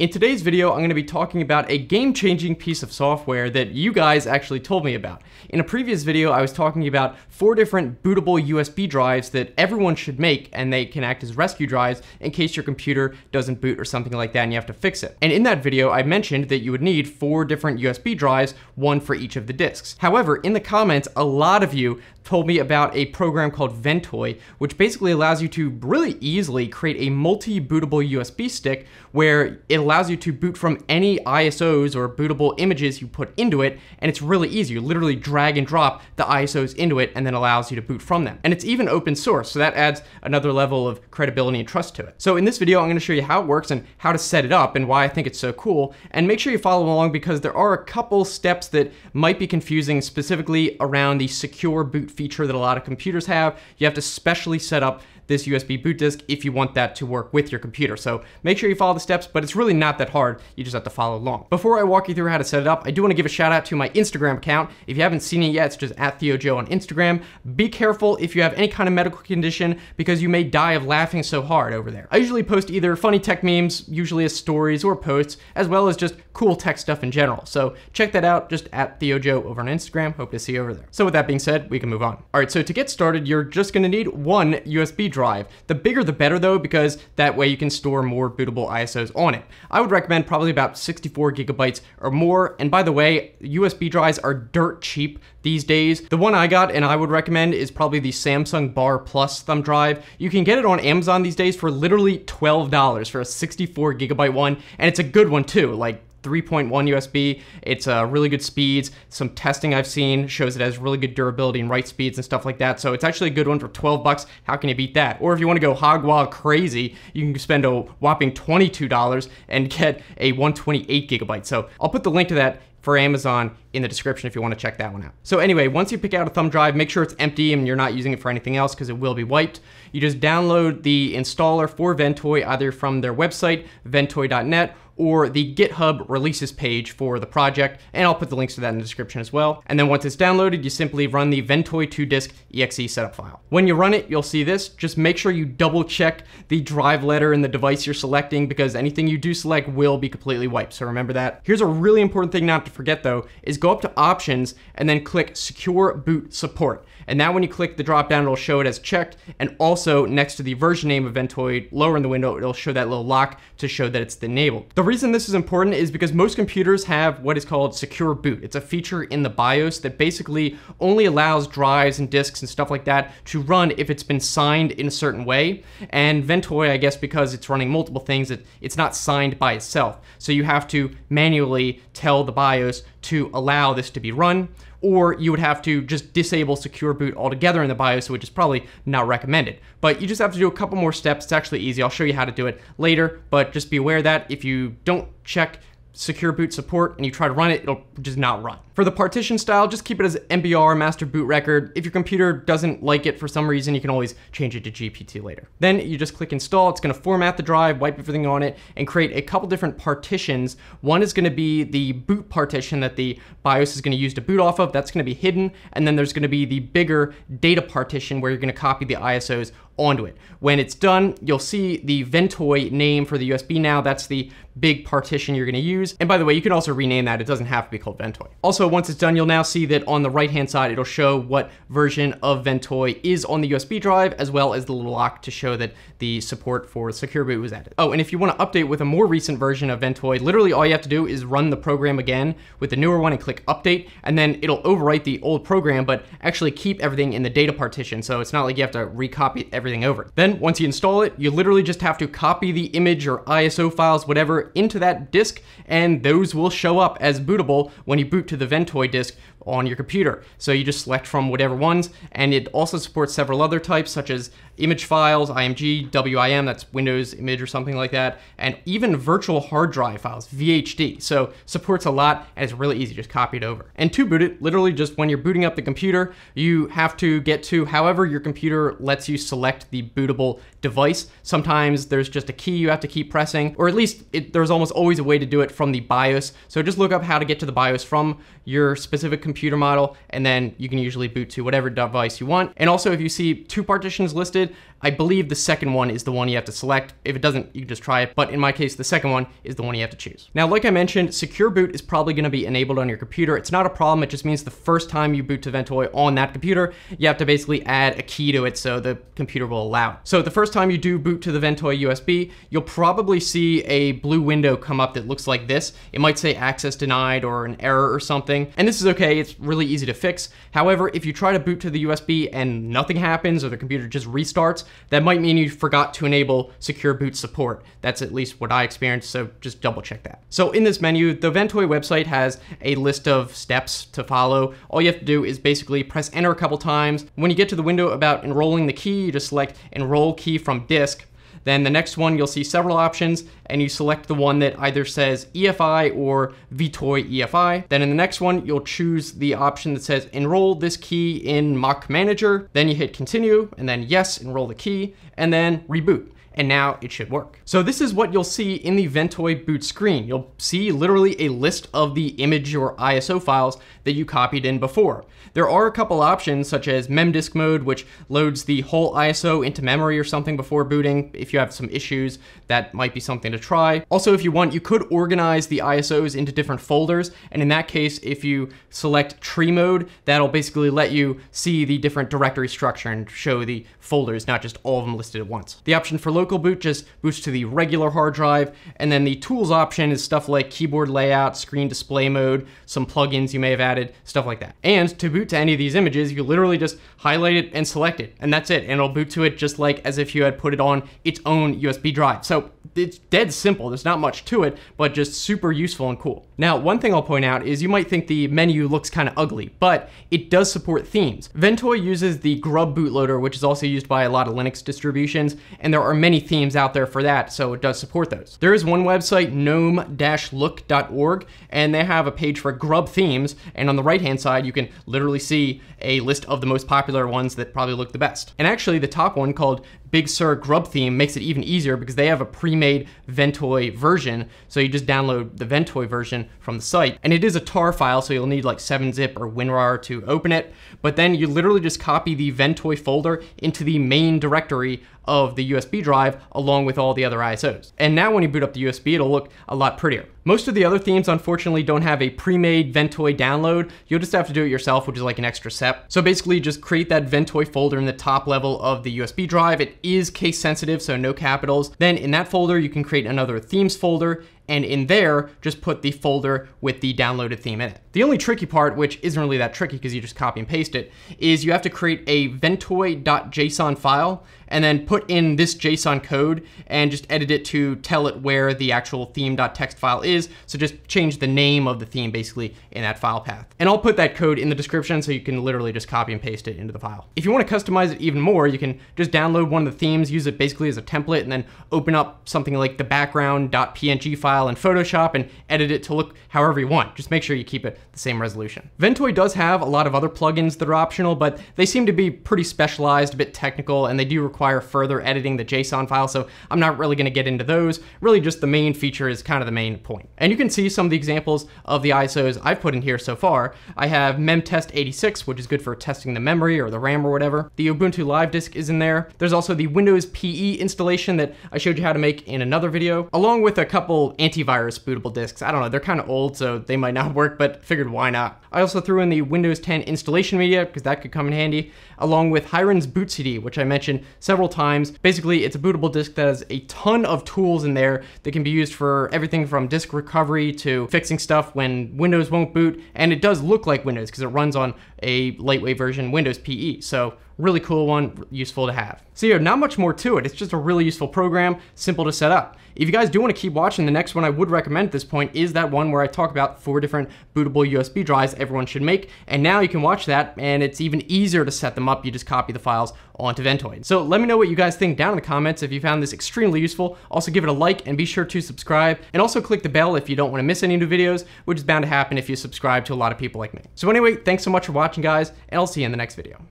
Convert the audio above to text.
In today's video, I'm going to be talking about a game-changing piece of software that you guys actually told me about. In a previous video, I was talking about 4 different bootable USB drives that everyone should make, and they can act as rescue drives in case your computer doesn't boot or something like that and you have to fix it. And in that video, I mentioned that you would need 4 different USB drives, one for each of the disks. However, in the comments, a lot of you told me about a program called Ventoy, which basically allows you to really easily create a multi-bootable USB stick where it allows you to boot from any ISOs or bootable images you put into it, and it's really easy. You literally drag and drop the ISOs into it and then allows you to boot from them. And it's even open source, so that adds another level of credibility and trust to it. So in this video, I'm going to show you how it works and how to set it up and why I think it's so cool. And make sure you follow along because there are a couple steps that might be confusing, specifically around the secure boot feature that a lot of computers have. You have to specially set up this USB boot disk if you want that to work with your computer. So make sure you follow the steps, but it's really not that hard. You just have to follow along. Before I walk you through how to set it up, I do want to give a shout out to my Instagram account. If you haven't seen it yet, it's just @ThioJoe on Instagram. Be careful if you have any kind of medical condition because you may die of laughing so hard over there. I usually post either funny tech memes, usually as stories or posts, as well as just cool tech stuff in general. So check that out, just @ThioJoe over on Instagram. Hope to see you over there. So with that being said, we can move on. All right, so to get started, you're just gonna need one USB drive. The bigger the better though, because that way you can store more bootable ISOs on it. I would recommend probably about 64 gigabytes or more. And by the way, USB drives are dirt cheap these days. The one I got and I would recommend is probably the Samsung Bar Plus thumb drive. You can get it on Amazon these days for literally $12 for a 64 gigabyte one. And it's a good one too, like 3.1 USB. It's really good speeds. Some testing I've seen shows it has really good durability and write speeds and stuff like that. So it's actually a good one for $12. How can you beat that? Or if you want to go hog wild crazy, you can spend a whopping $22 and get a 128 gigabyte. So I'll put the link to that for Amazon in the description if you want to check that one out. So anyway, once you pick out a thumb drive, make sure it's empty and you're not using it for anything else because it will be wiped. You just download the installer for Ventoy either from their website, ventoy.net, or the GitHub releases page for the project, and I'll put the links to that in the description as well. And then once it's downloaded, you simply run the Ventoy2Disk.exe setup file. When you run it, you'll see this. Just make sure you double check the drive letter and the device you're selecting because anything you do select will be completely wiped, so remember that. Here's a really important thing not to forget though, is go up to options and then click secure boot support. And now when you click the drop down, it'll show it as checked, and also next to the version name of Ventoy, lower in the window, it'll show that little lock to show that it's enabled. The reason this is important is because most computers have what is called secure boot. It's a feature in the BIOS that basically only allows drives and disks and stuff like that to run if it's been signed in a certain way. And Ventoy, I guess because it's running multiple things, it's not signed by itself. So you have to manually tell the BIOS to allow this to be run, or you would have to just disable secure boot altogether in the BIOS, which is probably not recommended. But you just have to do a couple more steps. It's actually easy. I'll show you how to do it later, but just be aware that if you don't check secure boot support and you try to run it, it'll just not run. For the partition style, just keep it as MBR, master boot record. If your computer doesn't like it for some reason, you can always change it to GPT later. Then you just click install. It's gonna format the drive, wipe everything on it, and create a couple different partitions. One is gonna be the boot partition that the BIOS is gonna use to boot off of. That's gonna be hidden. And then there's gonna be the bigger data partition where you're gonna copy the ISOs onto it. When it's done, you'll see the Ventoy name for the USB now. That's the big partition you're gonna use. And by the way, you can also rename that. It doesn't have to be called Ventoy. Also, once it's done, you'll now see that on the right-hand side, it'll show what version of Ventoy is on the USB drive, as well as the little lock to show that the support for secure boot was added. Oh, and if you wanna update with a more recent version of Ventoy, literally all you have to do is run the program again with the newer one and click update, and then it'll overwrite the old program, but actually keep everything in the data partition. So it's not like you have to recopy everything over. Then once you install it, you literally just have to copy the image or ISO files, whatever, into that disk, and those will show up as bootable when you boot to the Ventoy disk on your computer. So you just select from whatever ones, and it also supports several other types such as image files, IMG, WIM, that's Windows image or something like that, and even virtual hard drive files, VHD. So supports a lot and it's really easy, just copy it over. And to boot it, literally just when you're booting up the computer, you have to get to however your computer lets you select the bootable device. Sometimes there's just a key you have to keep pressing, or at least there's almost always a way to do it from the BIOS. So just look up how to get to the BIOS from your specific computer computer model, and then you can usually boot to whatever device you want. And also, if you see two partitions listed, I believe the second one is the one you have to select. If it doesn't, you can just try it. But in my case, the second one is the one you have to choose. Now, like I mentioned, secure boot is probably gonna be enabled on your computer. It's not a problem. It just means the first time you boot to Ventoy on that computer, you have to basically add a key to it so the computer will allow it. So the first time you do boot to the Ventoy USB, you'll probably see a blue window come up that looks like this. It might say access denied or an error or something. And this is okay, it's really easy to fix. However, if you try to boot to the USB and nothing happens or the computer just restarts, that might mean you forgot to enable secure boot support. That's at least what I experienced, so just double check that. So in this menu, the Ventoy website has a list of steps to follow. All you have to do is basically press enter a couple times. When you get to the window about enrolling the key, you just select enroll key from disk. Then the next one, you'll see several options, and you select the one that either says EFI or VToy EFI. Then in the next one, you'll choose the option that says enroll this key in MOK Manager. Then you hit continue, and then yes, enroll the key, and then reboot. And now it should work. So this is what you'll see in the Ventoy boot screen. You'll see literally a list of the image or ISO files that you copied in before. There are a couple options such as memdisk mode, which loads the whole ISO into memory or something before booting. If you have some issues, that might be something to try. Also, if you want, you could organize the ISOs into different folders. And in that case, if you select tree mode, that'll basically let you see the different directory structure and show the folders, not just all of them listed at once. The option for local boot just boots to the regular hard drive, and then the tools option is stuff like keyboard layout, screen display mode, some plugins you may have added, stuff like that. And to boot to any of these images, you literally just highlight it and select it, and that's it, and it'll boot to it just like as if you had put it on its own USB drive. So it's dead simple, there's not much to it, but just super useful and cool. Now, one thing I'll point out is you might think the menu looks kind of ugly, but it does support themes. Ventoy uses the Grub bootloader, which is also used by a lot of Linux distributions, and there are many themes out there for that, so it does support those. There is one website, gnome-look.org, and they have a page for Grub themes, and on the right-hand side, you can literally see a list of the most popular ones that probably look the best. And actually, the top one, called Big Sur Grub theme, makes it even easier because they have a pre-made Ventoy version, so you just download the Ventoy version from the site. And it is a tar file, so you'll need like 7zip or WinRAR to open it, but then you literally just copy the Ventoy folder into the main directory of the USB drive along with all the other ISOs. And now when you boot up the USB, it'll look a lot prettier. Most of the other themes, unfortunately, don't have a pre-made Ventoy download. You'll just have to do it yourself, which is like an extra step. So basically, just create that Ventoy folder in the top level of the USB drive. It is case sensitive, so no capitals. Then in that folder, you can create another themes folder, and in there, just put the folder with the downloaded theme in it. The only tricky part, which isn't really that tricky because you just copy and paste it, is you have to create a ventoy.json file and then put in this JSON code and just edit it to tell it where the actual theme.txt file is. So just change the name of the theme basically in that file path. And I'll put that code in the description so you can literally just copy and paste it into the file. If you want to customize it even more, you can just download one of the themes, use it basically as a template, and then open up something like the background.png file in Photoshop and edit it to look however you want. Just make sure you keep it the same resolution. Ventoy does have a lot of other plugins that are optional, but they seem to be pretty specialized, a bit technical, and they do require further editing the JSON file, so I'm not really gonna get into those. Really just the main feature is kind of the main point. And you can see some of the examples of the ISOs I've put in here so far. I have MemTest86, which is good for testing the memory or the RAM or whatever. The Ubuntu live disk is in there. There's also the Windows PE installation that I showed you how to make in another video, along with a couple antivirus bootable disks. I don't know, they're kind of old, so they might not work, but figured why not. I also threw in the Windows 10 installation media because that could come in handy, along with Hiren's BootCD, which I mentioned several times. Basically, it's a bootable disk that has a ton of tools in there that can be used for everything from disk recovery to fixing stuff when Windows won't boot. And it does look like Windows because it runs on a lightweight version, Windows PE. So really cool one, useful to have. So yeah, not much more to it. It's just a really useful program, simple to set up. If you guys do want to keep watching, the next one I would recommend at this point is that one where I talk about 4 different bootable USB drives everyone should make. And now you can watch that, and it's even easier to set them up. You just copy the files onto Ventoy. So let me know what you guys think down in the comments if you found this extremely useful. Also give it a like and be sure to subscribe, and also click the bell if you don't want to miss any new videos, which is bound to happen if you subscribe to a lot of people like me. So anyway, thanks so much for watching, guys, and I'll see you in the next video.